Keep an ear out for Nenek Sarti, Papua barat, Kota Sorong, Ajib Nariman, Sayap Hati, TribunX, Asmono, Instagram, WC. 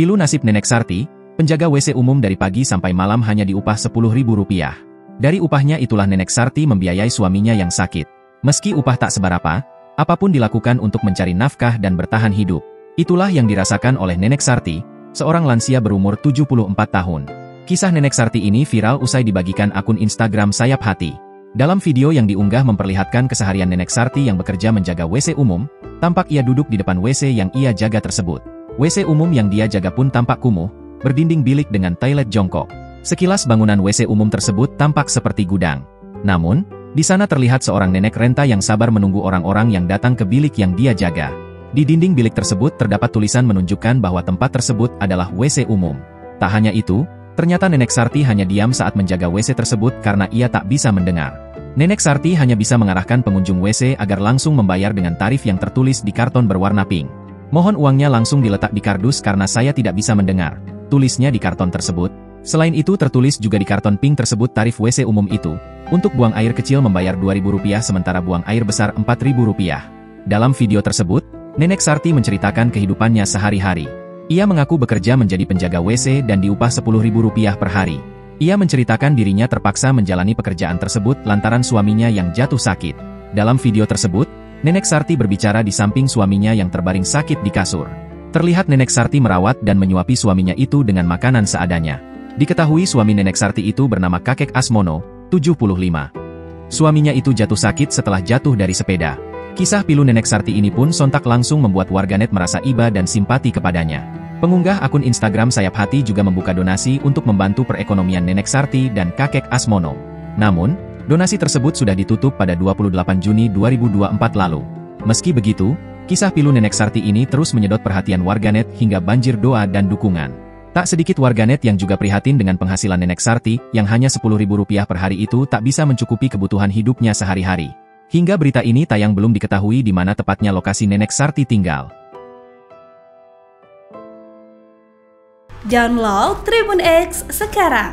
Pilu nasib Nenek Sarti, penjaga WC umum dari pagi sampai malam hanya diupah Rp10.000. Dari upahnya itulah Nenek Sarti membiayai suaminya yang sakit. Meski upah tak seberapa, apapun dilakukan untuk mencari nafkah dan bertahan hidup. Itulah yang dirasakan oleh Nenek Sarti, seorang lansia berumur 74 tahun. Kisah Nenek Sarti ini viral usai dibagikan akun Instagram Sayap Hati. Dalam video yang diunggah memperlihatkan keseharian Nenek Sarti yang bekerja menjaga WC umum, tampak ia duduk di depan WC yang ia jaga tersebut. WC umum yang dia jaga pun tampak kumuh, berdinding bilik dengan toilet jongkok. Sekilas bangunan WC umum tersebut tampak seperti gudang. Namun, di sana terlihat seorang nenek renta yang sabar menunggu orang-orang yang datang ke bilik yang dia jaga. Di dinding bilik tersebut terdapat tulisan menunjukkan bahwa tempat tersebut adalah WC umum. Tak hanya itu, ternyata Nenek Sarti hanya diam saat menjaga WC tersebut karena ia tak bisa mendengar. Nenek Sarti hanya bisa mengarahkan pengunjung WC agar langsung membayar dengan tarif yang tertulis di karton berwarna pink. Mohon uangnya langsung diletak di kardus karena saya tidak bisa mendengar, tulisnya di karton tersebut. Selain itu tertulis juga di karton pink tersebut tarif WC umum itu. Untuk buang air kecil membayar Rp2.000 sementara buang air besar Rp4.000. Dalam video tersebut, Nenek Sarti menceritakan kehidupannya sehari-hari. Ia mengaku bekerja menjadi penjaga WC dan diupah Rp10.000 per hari. Ia menceritakan dirinya terpaksa menjalani pekerjaan tersebut lantaran suaminya yang jatuh sakit. Dalam video tersebut, Nenek Sarti berbicara di samping suaminya yang terbaring sakit di kasur. Terlihat Nenek Sarti merawat dan menyuapi suaminya itu dengan makanan seadanya. Diketahui suami Nenek Sarti itu bernama Kakek Asmono, 75. Suaminya itu jatuh sakit setelah jatuh dari sepeda. Kisah pilu Nenek Sarti ini pun sontak langsung membuat warganet merasa iba dan simpati kepadanya. Pengunggah akun Instagram Sayap Hati juga membuka donasi untuk membantu perekonomian Nenek Sarti dan Kakek Asmono. Namun, donasi tersebut sudah ditutup pada 28 Juni 2024 lalu. Meski begitu, kisah pilu Nenek Sarti ini terus menyedot perhatian warganet hingga banjir doa dan dukungan. Tak sedikit warganet yang juga prihatin dengan penghasilan Nenek Sarti yang hanya Rp10.000 per hari itu tak bisa mencukupi kebutuhan hidupnya sehari-hari. Hingga berita ini tayang belum diketahui di mana tepatnya lokasi Nenek Sarti tinggal. Download Tribun X sekarang.